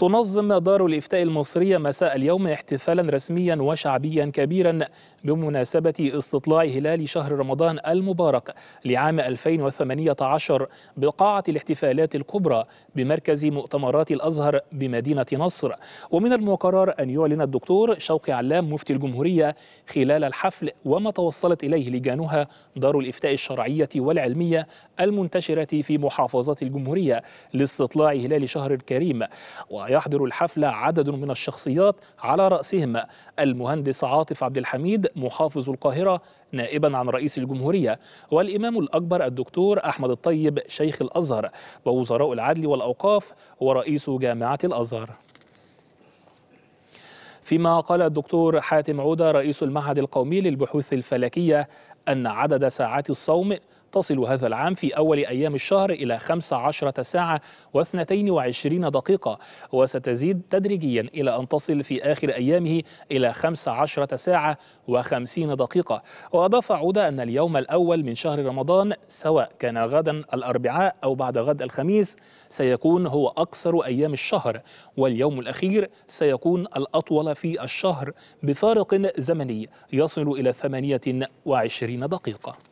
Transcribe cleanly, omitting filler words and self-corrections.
تنظم دار الإفتاء المصرية مساء اليوم احتفالا رسميا وشعبيا كبيرا بمناسبة استطلاع هلال شهر رمضان المبارك لعام 2018 بقاعة الاحتفالات الكبرى بمركز مؤتمرات الأزهر بمدينة نصر. ومن المقرر أن يعلن الدكتور شوقي علام مفتي الجمهورية خلال الحفل وما توصلت إليه لجانها دار الإفتاء الشرعية والعلمية المنتشرة في محافظات الجمهورية لاستطلاع هلال شهر الكريم. ويحضر الحفل عدد من الشخصيات على رأسهم المهندس عاطف عبد الحميد محافظ القاهرة نائبا عن رئيس الجمهورية، والإمام الأكبر الدكتور أحمد الطيب شيخ الأزهر، ووزراء العدل والأوقاف ورئيس جامعة الأزهر. فيما قال الدكتور حاتم عوده رئيس المعهد القومي للبحوث الفلكية أن عدد ساعات الصوم تصل هذا العام في أول أيام الشهر إلى 15 ساعة و22 دقيقة، وستزيد تدريجيا إلى أن تصل في آخر أيامه إلى 15 ساعة و50 دقيقة. وأضاف عودة أن اليوم الأول من شهر رمضان سواء كان غدا الأربعاء أو بعد غد الخميس سيكون هو أقصر أيام الشهر، واليوم الأخير سيكون الأطول في الشهر بفارق زمني يصل إلى 28 دقيقة.